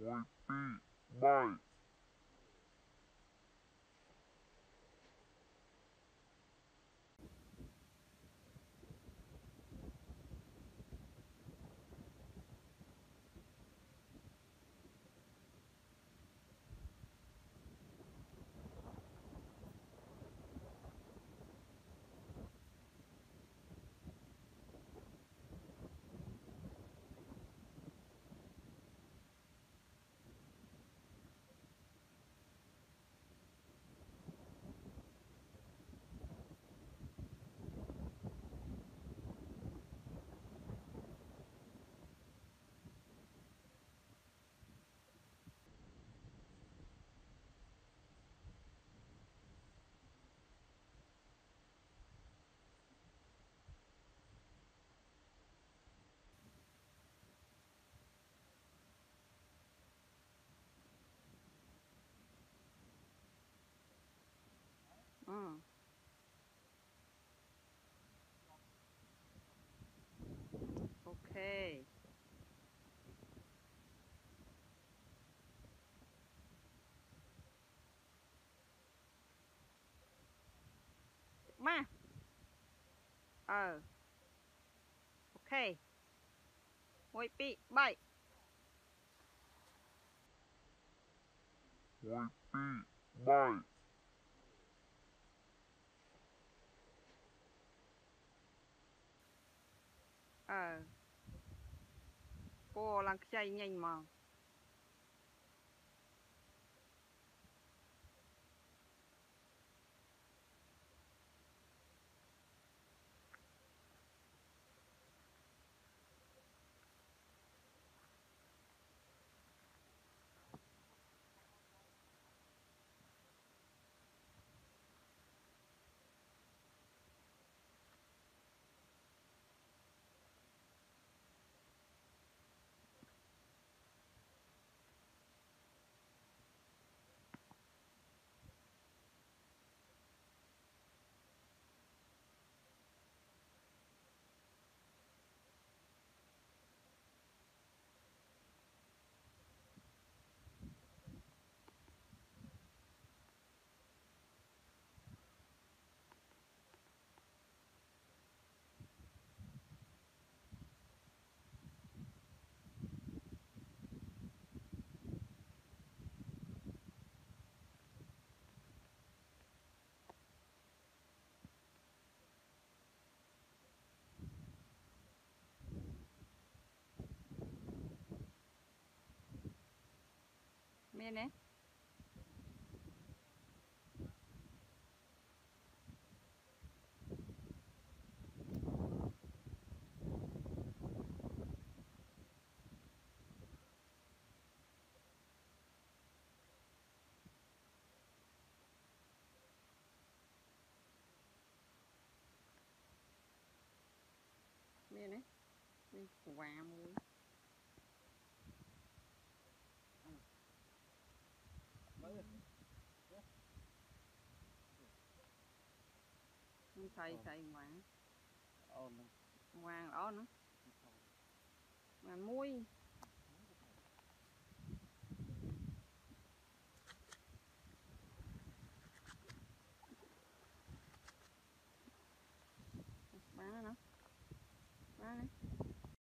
won't be mine. Okay. Ma. Okay. Wait, be bye. Wait, be bye. Cô làng chay nhanh mà. Mene. Mene. Wow. Thầy ngoan ngoan đó nữa ngoan muối.